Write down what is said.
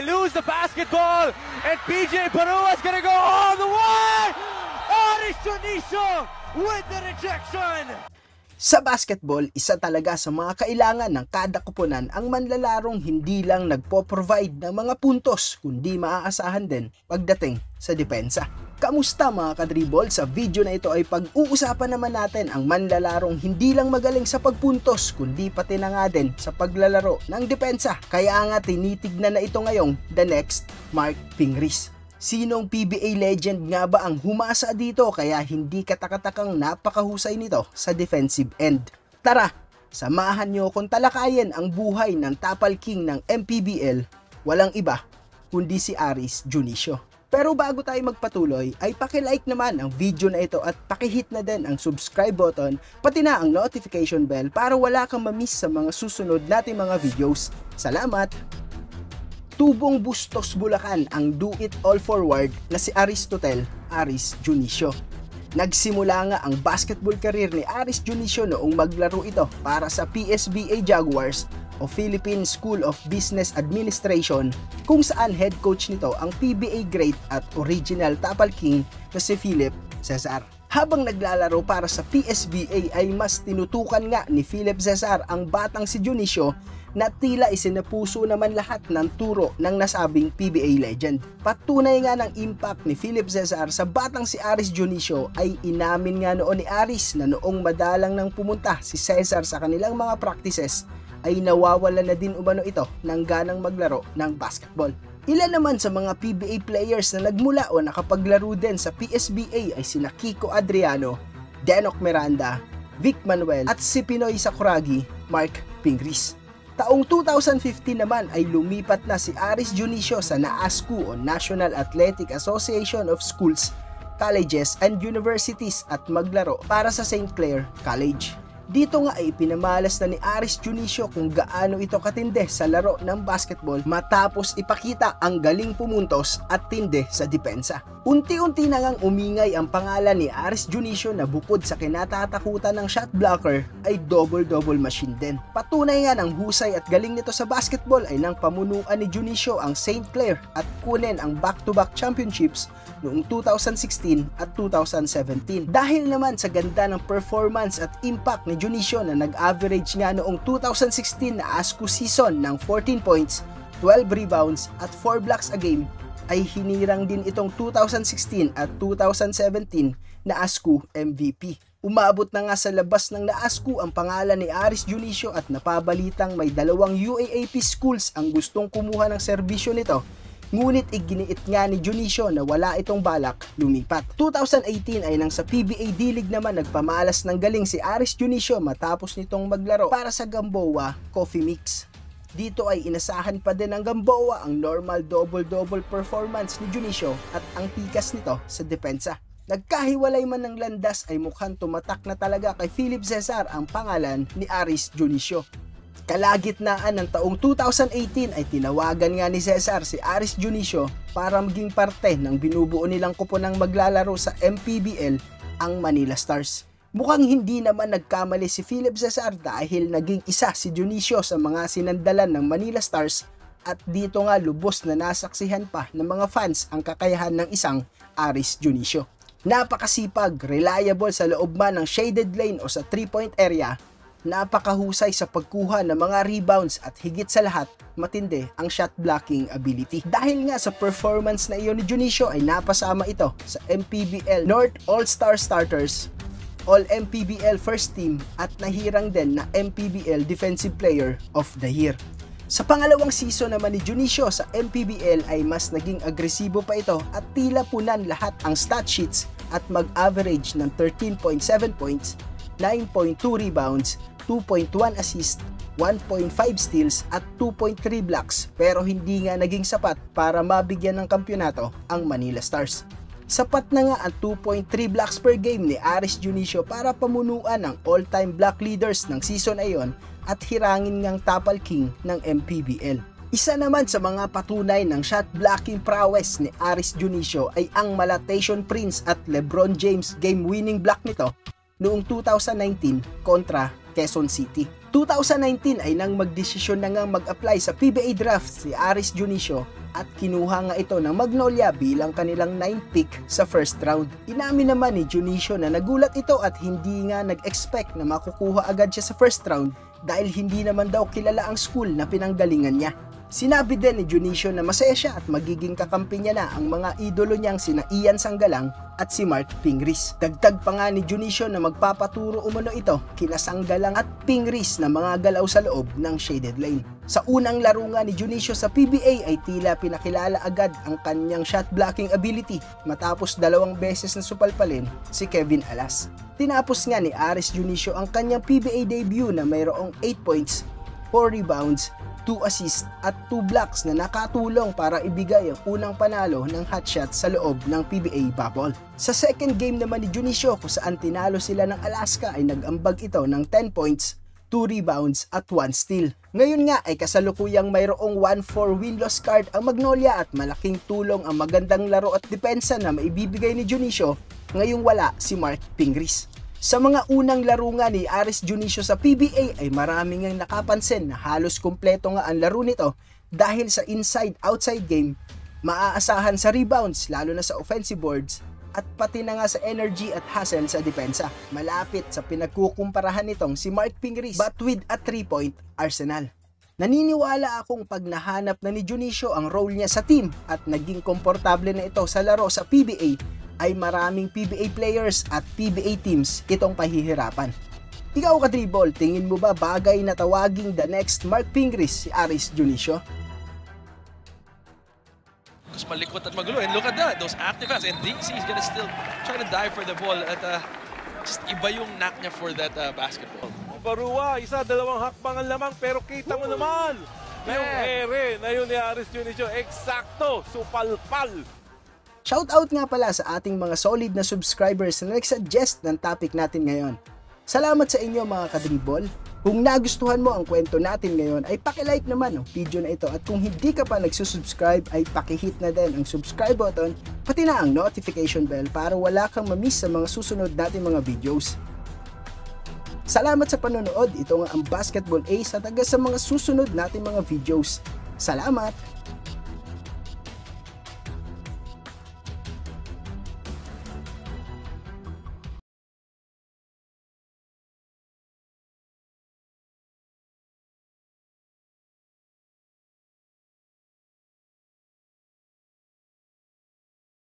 They lose the basketball, and PJ Perua is going to go all the way! Aris Dionisio with the rejection! Sa basketball, isa talaga sa mga kailangan ng kada koponan ang manlalarong hindi lang nagpo-provide ng mga puntos kundi maaasahan din pagdating sa depensa. Kamusta mga kadribol? Sa video na ito ay pag-uusapan naman natin ang manlalarong hindi lang magaling sa pagpuntos kundi pati na nga din sa paglalaro ng depensa. Kaya nga tinitignan na ito ngayong The Next Marc Pingris. Sinong PBA legend nga ba ang humasa dito kaya hindi katakatakang napakahusay nito sa defensive end? Tara, samahan nyo kung talakayin ang buhay ng Tapal King ng MPBL, walang iba kundi si Aris Dionisio. Pero bago tayo magpatuloy ay paki-like naman ang video na ito at paki-hit na din ang subscribe button pati na ang notification bell para wala kang ma-miss sa mga susunod nating mga videos. Salamat! Tubong Bustos Bulacan ang do-it-all forward na si Aris Dionisio. Nagsimula nga ang basketball career ni Aris Dionisio noong maglaro ito para sa PSBA Jaguars o Philippine School of Business Administration, kung saan head coach nito ang PBA great at original Tapal King na si Philip Cezar. Habang naglalaro para sa PSBA ay mas tinutukan nga ni Philip Cezar ang batang si Dionisio na tila isinapuso naman lahat ng turo ng nasabing PBA legend. Patunay nga ng impact ni Philip Cezar sa batang si Aris Dionisio ay inamin nga noon ni Aris na noong madalang nang pumunta si Cezar sa kanilang mga practices ay nawawala na din umano ito ng ganang maglaro ng basketball. Ilan naman sa mga PBA players na nagmula o nakapaglaro din sa PSBA ay si Nakiko Adriano, Denok Miranda, Vic Manuel at si Pinoy Sakuragi, Marc Pingris. Taong 2015 naman ay lumipat na si Aris Dionisio sa NAASCU o National Athletic Association of Schools, Colleges and Universities at maglaro para sa St. Clair College. Dito nga ay pinamalas na ni Aris Dionisio kung gaano ito katinde sa laro ng basketball matapos ipakita ang galing pumuntos at tinde sa depensa. Unti-unti na ngang umingay ang pangalan ni Aris Dionisio na bukod sa kinatatakutan ng shot blocker ay double-double machine din. Patunay nga ng husay at galing nito sa basketball ay nang pamunuan ni Dionisio ang St. Clair at kunin ang back-to-back championships noong 2016 at 2017. Dahil naman sa ganda ng performance at impact ni Dionisio na nag-average nga noong 2016 na ASCU season ng 14 points, 12 rebounds at 4 blocks a game, ay hinirang din itong 2016 at 2017 na NAASCU MVP. Umabot na nga sa labas ng NAASCU ang pangalan ni Aris Dionisio at napabalitang may dalawang UAAP schools ang gustong kumuha ng serbisyo nito. Ngunit iginiit nga ni Dionisio na wala itong balak lumipat. 2018 ay nang sa PBA D-League naman nagpamalas ng galing si Aris Dionisio matapos nitong maglaro para sa Gamboa Coffee Mix. Dito ay inasahan pa din ng Gamboa ang normal double-double performance ni Dionisio at ang tikas nito sa depensa. Nagkahiwalay man ng landas ay mukhang tumatak na talaga kay Philip Cezar ang pangalan ni Aris Dionisio. Kalagitnaan ng taong 2018 ay tinawagan nga ni Cezar si Aris Dionisio para maging parte ng binubuo nilang koponang maglalaro sa MPBL, ang Manila Stars. Mukhang hindi naman nagkamali si Philip Cezar dahil naging isa si Dionisio sa mga sinandalan ng Manila Stars at dito nga lubos na nasaksihan pa ng mga fans ang kakayahan ng isang Aris Dionisio. Napakasipag, reliable sa loob man ng shaded lane o sa 3-point area, napakahusay sa pagkuha ng mga rebounds at higit sa lahat, matindi ang shot blocking ability. Dahil nga sa performance na iyon ni Dionisio ay napasama ito sa MPBL North All-Star Starters, All MPBL First Team at nahirang din na MPBL Defensive Player of the Year. Sa pangalawang season naman ni Dionisio sa MPBL ay mas naging agresibo pa ito at tila punan lahat ang stat sheets at mag-average ng 13.7 points, 9.2 rebounds, 2.1 assists, 1.5 steals at 2.3 blocks pero hindi nga naging sapat para mabigyan ng kampyonato ang Manila Stars. Sapat na nga ang 2.3 blocks per game ni Aris Dionisio para pamunuan ang all-time block leaders ng season ayon at hirangin ngang Tapal King ng MPBL. Isa naman sa mga patunay ng shot blocking prowess ni Aris Dionisio ay ang Malatation Prince at LeBron James game-winning block nito noong 2019 kontra Quezon City. 2019 ay nang magdesisyon na nga mag-apply sa PBA draft si Aris Dionisio at kinuha nga ito ng Magnolia bilang kanilang 9th pick sa first round. Inamin naman ni Dionisio na nagulat ito at hindi nga nag-expect na makukuha agad siya sa first round dahil hindi naman daw kilala ang school na pinanggalingan niya. Sinabi din ni Dionisio na masaya siya at magiging kakampi niya na ang mga idolo niyang sina Ian Sanggalang at si Marc Pingris. Dagdag pa nga ni Dionisio na magpapaturo umano ito kina Sanggalang at Pingris na mga galaw sa loob ng shaded lane. Sa unang laro nga ni Dionisio sa PBA ay tila pinakilala agad ang kanyang shot blocking ability matapos dalawang beses na supalpalin si Kevin Alas. Tinapos nga ni Aris Dionisio ang kanyang PBA debut na mayroong 8 points, 4 rebounds, 2 assists at 2 blocks na nakatulong para ibigay ang unang panalo ng hotshot sa loob ng PBA bubble. Sa second game naman ni Dionisio kung saan tinalo sila ng Alaska ay nag-ambag ito ng 10 points, 2 rebounds at 1 steal. Ngayon nga ay kasalukuyang mayroong 1-4 win-loss card ang Magnolia at malaking tulong ang magandang laro at depensa na maibibigay ni Dionisio ngayong wala si Marc Pingris. Sa mga unang laro nga ni Aris Dionisio sa PBA ay maraming ang nakapansin na halos kumpleto nga ang laro nito dahil sa inside-outside game, maaasahan sa rebounds lalo na sa offensive boards at pati na nga sa energy at hustle sa depensa. Malapit sa pinagkukumparahan nitong si Marc Pingris but with a 3-point arsenal. Naniniwala akong pag nahanap na ni Dionisio ang role niya sa team at naging komportable na ito sa laro sa PBA, ay maraming PBA players at PBA teams itong pahihirapan. Ikaw ka-dribble, tingin mo ba bagay na tawaging the next Marc Pingris si Aris Dionisio? Because malikot at magulo, and look at that, those active hands, and DC is gonna still try to dive for the ball at just iba yung knack niya for that basketball. Perua, isa, dalawang hakbangan lamang pero kita mo naman! Yung ere na yun ni Aris Dionisio, eksakto, supalpal! Shoutout nga pala sa ating mga solid na subscribers na nagsuggest ng topic natin ngayon. Salamat sa inyo mga kadribol. Kung nagustuhan mo ang kwento natin ngayon ay paki-like naman ang video na ito at kung hindi ka pa nagsusubscribe ay paki-hit na din ang subscribe button pati na ang notification bell para wala kang ma-miss sa mga susunod nating mga videos. Salamat sa panonood. Ito nga ang Basketball Ace at hanggang sa mga susunod nating mga videos. Salamat!